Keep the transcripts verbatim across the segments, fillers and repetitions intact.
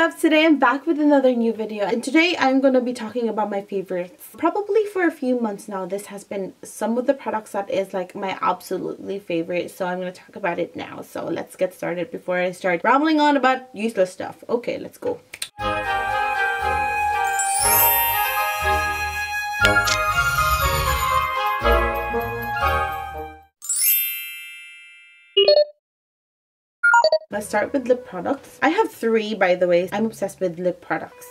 Babs, today I'm back with another new video, and today I'm going to be talking about my favorites. Probably for a few months now, this has been some of the products that is like my absolutely favorite, so I'm going to talk about it now. So let's get started before I start rambling on about useless stuff. Okay, let's go. Let's start with lip products. I have three, by the way. I'm obsessed with lip products.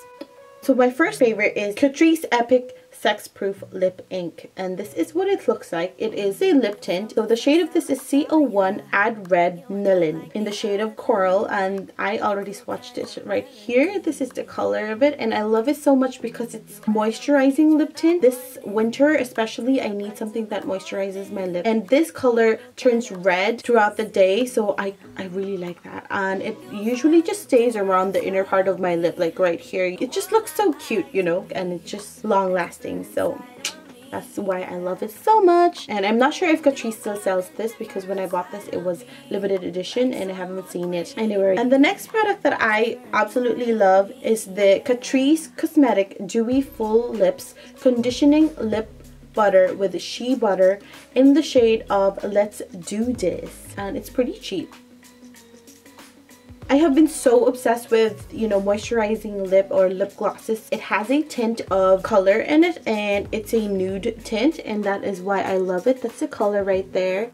So my first favorite is Catrice Epic Sex Proof Lip Ink, and this is what it looks like. It is a lip tint. So the shade of this is C zero one Add Red Nylon in the shade of Coral, and I already swatched it right here. This is the color of it, and I love it so much because it's moisturizing lip tint. This winter especially, I need something that moisturizes my lip, and this color turns red throughout the day, so I, I really like that. And it usually just stays around the inner part of my lip, like right here. It just looks so cute, you know, and it's just long lasting. So that's why I love it so much. And I'm not sure if Catrice still sells this, because when I bought this it was limited edition and I haven't seen it anywhere. And the next product that I absolutely love is the Catrice Cosmetic Dewy Full Lips Conditioning Lip Butter with Shea Butter in the shade of Let's Do This, and it's pretty cheap. I have been so obsessed with, you know, moisturizing lip or lip glosses. It has a tint of color in it, and it's a nude tint, and that is why I love it. That's the color right there.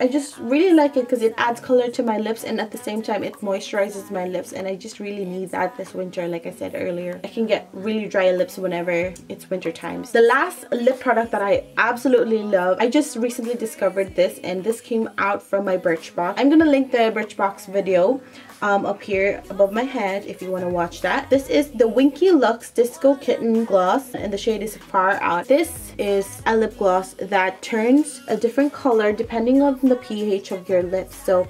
I just really like it because it adds color to my lips, and at the same time it moisturizes my lips, and I just really need that this winter. Like I said earlier, I can get really dry lips whenever it's winter times. The last lip product that I absolutely love, I just recently discovered this, and this came out from my Birchbox. I'm gonna link the Birchbox video Um, up here above my head if you want to watch that. This is the Winky Lux Disco Kitten Gloss, and the shade is Far Out. This is a lip gloss that turns a different color depending on the pH of your lips. So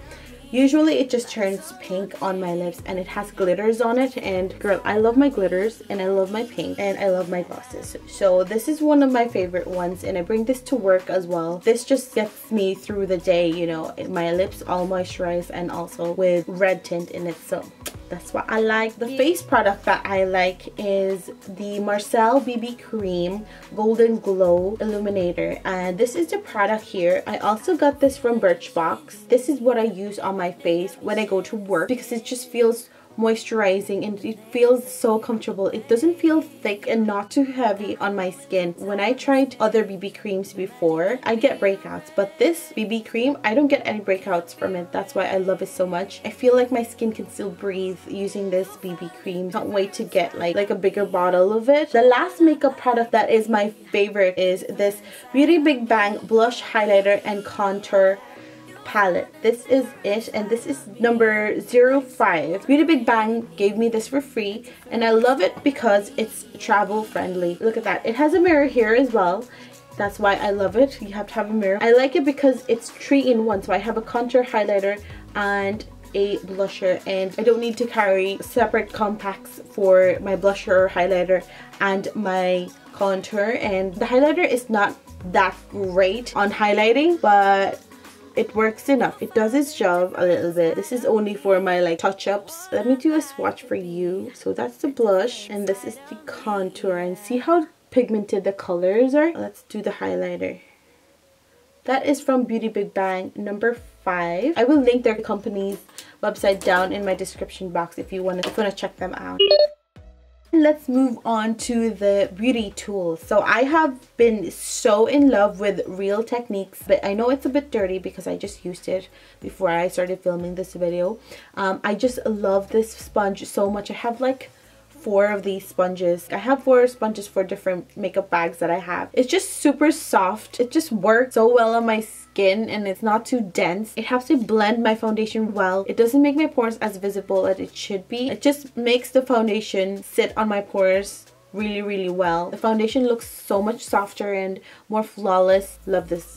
usually it just turns pink on my lips, and it has glitters on it, and girl, I love my glitters, and I love my pink, and I love my glosses. So this is one of my favorite ones, and I bring this to work as well. This just gets me through the day, you know, my lips all moisturized and also with red tint in it, so that's what I like. The face product that I like is the Marcelle B B Cream Golden Glow Illuminator, and this is the product here. I also got this from Birchbox. This is what I use on my face when I go to work, because it just feels moisturizing and it feels so comfortable. It doesn't feel thick and not too heavy on my skin. When I tried other B B creams before, I get breakouts, but this B B cream, I don't get any breakouts from it. That's why I love it so much. I feel like my skin can still breathe using this B B cream. Can't wait to get like like a bigger bottle of it. The last makeup product that is my favorite is this Beauty Big Bang Blush Highlighter and Contour Palette. This is it, and this is number zero five. Beauty Big Bang gave me this for free, and I love it because it's travel friendly. Look at that. It has a mirror here as well. That's why I love it. You have to have a mirror. I like it because it's three in one. So I have a contour, highlighter, and a blusher, and I don't need to carry separate compacts for my blusher or highlighter and my contour. And the highlighter is not that great on highlighting, but it works enough. It does its job a little bit. This is only for my like touch-ups. Let me do a swatch for you. So that's the blush, and this is the contour, and see how pigmented the colors are. Let's do the highlighter. That is from Beauty Big Bang number five. I will link their company's website down in my description box if you want to, if you want to check them out. Let's move on to the beauty tools. So I have been so in love with Real Techniques, but I know it's a bit dirty because I just used it before I started filming this video. Um, I just love this sponge so much. I have like four of these sponges. I have four sponges for different makeup bags that I have. It's just super soft. It just works so well on my skin, and it's not too dense. It helps to blend my foundation well. It doesn't make my pores as visible as it should be. It just makes the foundation sit on my pores really, really well. The foundation looks so much softer and more flawless. Love this.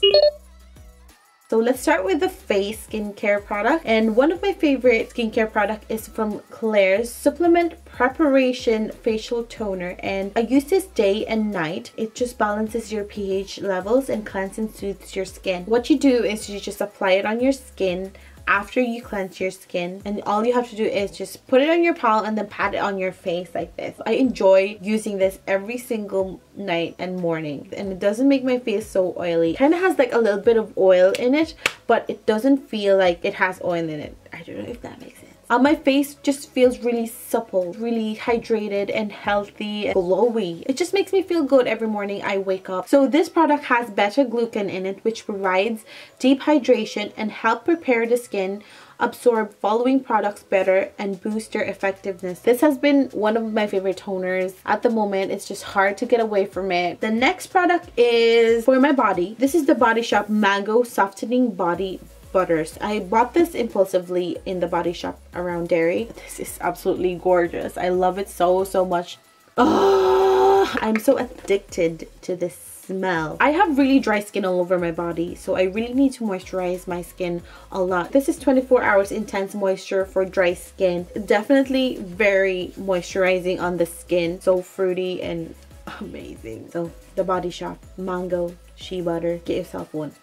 So let's start with the face skincare product, and one of my favorite skincare product is from Klairs Supplement Preparation Facial Toner, and I use this day and night. It just balances your pH levels and cleanses and soothes your skin. What you do is you just apply it on your skin after you cleanse your skin, and all you have to do is just put it on your palm and then pat it on your face like this. I enjoy using this every single night and morning, and it doesn't make my face so oily. Kind of has like a little bit of oil in it, but it doesn't feel like it has oil in it. I don't know if that makes sense. Uh, my face just feels really supple, really hydrated and healthy and glowy. It just makes me feel good every morning I wake up. So this product has beta-glucan in it, which provides deep hydration and help prepare the skin, absorb following products better, and boost their effectiveness. This has been one of my favorite toners at the moment. It's just hard to get away from it. The next product is for my body. This is the Body Shop Mango Softening Body Butters. I bought this impulsively in the Body Shop around Derry. This is absolutely gorgeous. I love it so so much. Oh, I'm so addicted to this smell. I have really dry skin all over my body, so I really need to moisturize my skin a lot. This is twenty-four hours intense moisture for dry skin. Definitely very moisturizing on the skin. So fruity and amazing. So the Body Shop Mango Shea Butter. Get yourself one.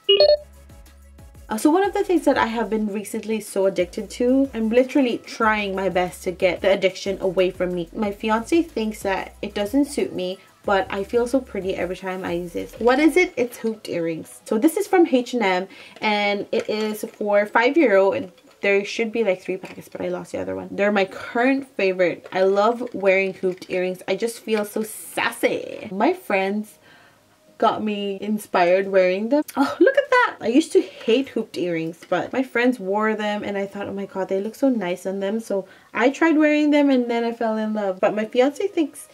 Uh, so one of the things that I have been recently so addicted to, I'm literally trying my best to get the addiction away from me. My fiance thinks that it doesn't suit me, but I feel so pretty every time I use this. What is it? It's hooped earrings. So this is from H and M, and it is for five euro. There should be like three packets, but I lost the other one. They're my current favorite. I love wearing hooped earrings. I just feel so sassy. My friends got me inspired wearing them. Oh, look at that. I used to hate hooped earrings, but my friends wore them and I thought, oh my god, they look so nice on them. So I tried wearing them and then I fell in love. But my fiance thinks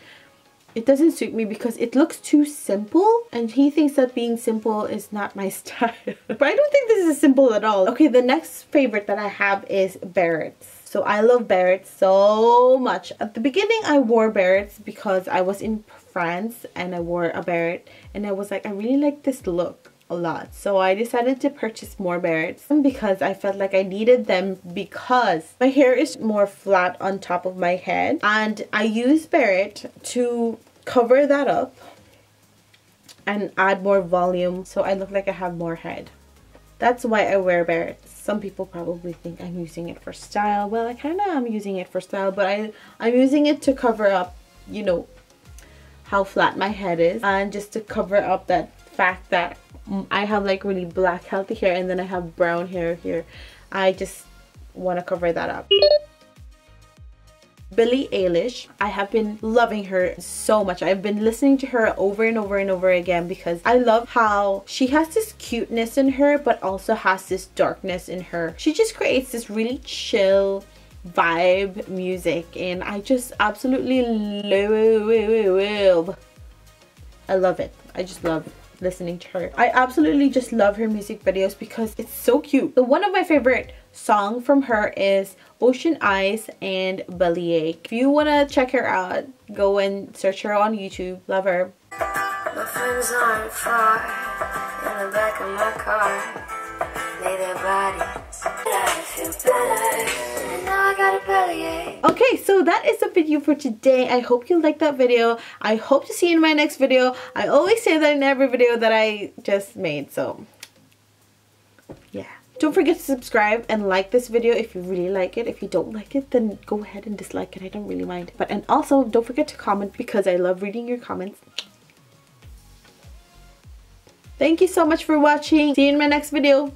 it doesn't suit me because it looks too simple, and he thinks that being simple is not my style. But I don't think this is simple at all. Okay, the next favorite that I have is Barrett's. So I love Barrett's so much. At the beginning I wore Barrett's because I was in France and I wore a Barrett, and I was like, I really like this look a lot. So I decided to purchase more Barrett's because I felt like I needed them, because my hair is more flat on top of my head, and I use Barrett to cover that up and add more volume so I look like I have more head. That's why I wear Barrett's. Some people probably think I'm using it for style. Well, I kind of am using it for style, but I, I'm using it to cover up, you know, how flat my head is, and just to cover up that fact that I have like really black healthy hair and then I have brown hair here. I just want to cover that up. Billie Eilish. I have been loving her so much. I've been listening to her over and over and over again because I love how she has this cuteness in her but also has this darkness in her. She just creates this really chill vibe music, and I just absolutely love I love it. I just love listening to her. I absolutely just love her music videos because it's so cute. So one of my favorite song from her is Ocean Eyes and Bellyache. If you want to check her out, go and search her on YouTube. Love her. My friends on fire in the back of my car, lay their bodies. I feel better and I got a bellyache. Okay, so that is the video for today. I hope you liked that video. I hope to see you in my next video. I always say that in every video that I just made, so yeah. Don't forget to subscribe and like this video if you really like it. If you don't like it, then go ahead and dislike it. I don't really mind. But and also don't forget to comment because I love reading your comments. Thank you so much for watching. See you in my next video.